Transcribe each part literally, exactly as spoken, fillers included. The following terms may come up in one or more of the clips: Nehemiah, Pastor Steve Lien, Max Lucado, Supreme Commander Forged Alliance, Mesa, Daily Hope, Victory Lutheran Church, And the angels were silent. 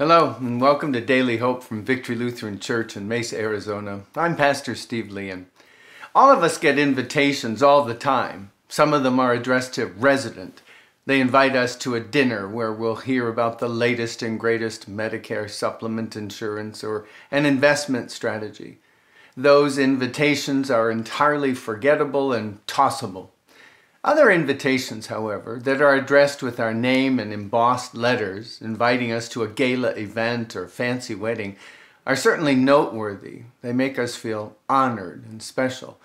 Hello and welcome to Daily Hope from Victory Lutheran Church in Mesa, Arizona. I'm Pastor Steve Lien. All of us get invitations all the time. Some of them are addressed to resident. They invite us to a dinner where we'll hear about the latest and greatest Medicare supplement insurance or an investment strategy. Those invitations are entirely forgettable and tossable. Other invitations, however, that are addressed with our name and embossed letters, inviting us to a gala event or fancy wedding, are certainly noteworthy. They make us feel honored and special.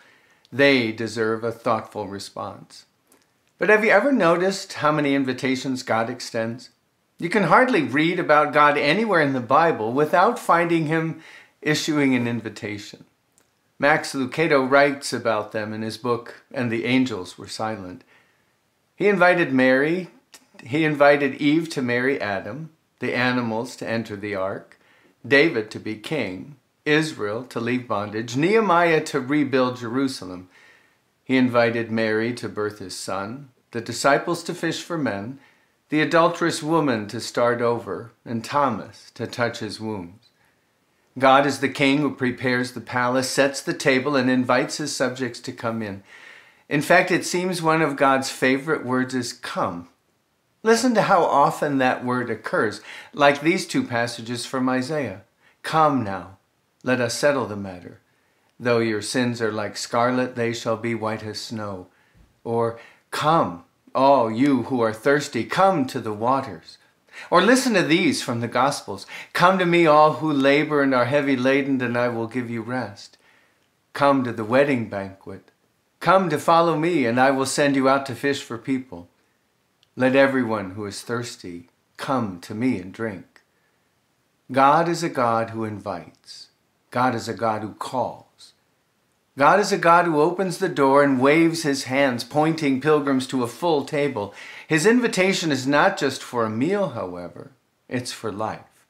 They deserve a thoughtful response. But have you ever noticed how many invitations God extends? You can hardly read about God anywhere in the Bible without finding Him issuing an invitation. Max Lucado writes about them in his book, And the Angels Were Silent. He invited Mary, he invited Eve to marry Adam, the animals to enter the ark, David to be king, Israel to leave bondage, Nehemiah to rebuild Jerusalem. He invited Mary to birth his son, the disciples to fish for men, the adulterous woman to start over, and Thomas to touch his wounds. God is the king who prepares the palace, sets the table, and invites his subjects to come in. In fact, it seems one of God's favorite words is come. Listen to how often that word occurs, like these two passages from Isaiah. Come now, let us settle the matter. Though your sins are like scarlet, they shall be white as snow. Or, come, all you who are thirsty, come to the waters. Or listen to these from the Gospels. Come to me, all who labor and are heavy laden, and I will give you rest. Come to the wedding banquet. Come to follow me, and I will send you out to fish for people. Let everyone who is thirsty come to me and drink. God is a God who invites. God is a God who calls. God is a God who opens the door and waves his hands, pointing pilgrims to a full table. His invitation is not just for a meal, however. It's for life.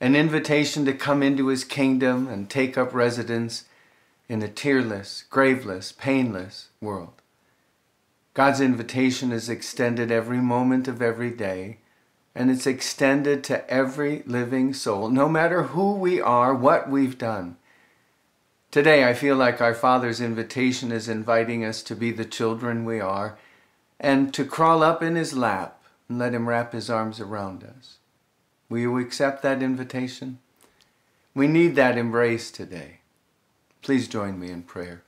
An invitation to come into his kingdom and take up residence in a tearless, graveless, painless world. God's invitation is extended every moment of every day, and it's extended to every living soul, no matter who we are, what we've done. Today, I feel like our Father's invitation is inviting us to be the children we are and to crawl up in his lap and let him wrap his arms around us. Will you accept that invitation? We need that embrace today. Please join me in prayer.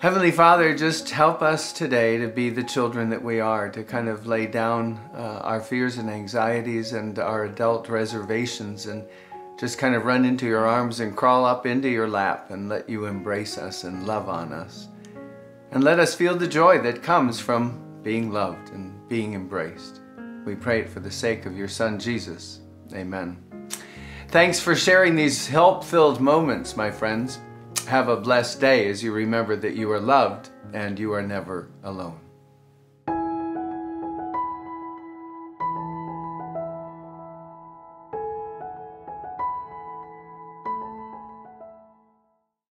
Heavenly Father, just help us today to be the children that we are, to kind of lay down uh, our fears and anxieties and our adult reservations and just kind of run into your arms and crawl up into your lap and let you embrace us and love on us. And let us feel the joy that comes from being loved and being embraced. We pray it for the sake of your Son, Jesus. Amen. Thanks for sharing these help-filled moments, my friends. Have a blessed day as you remember that you are loved and you are never alone.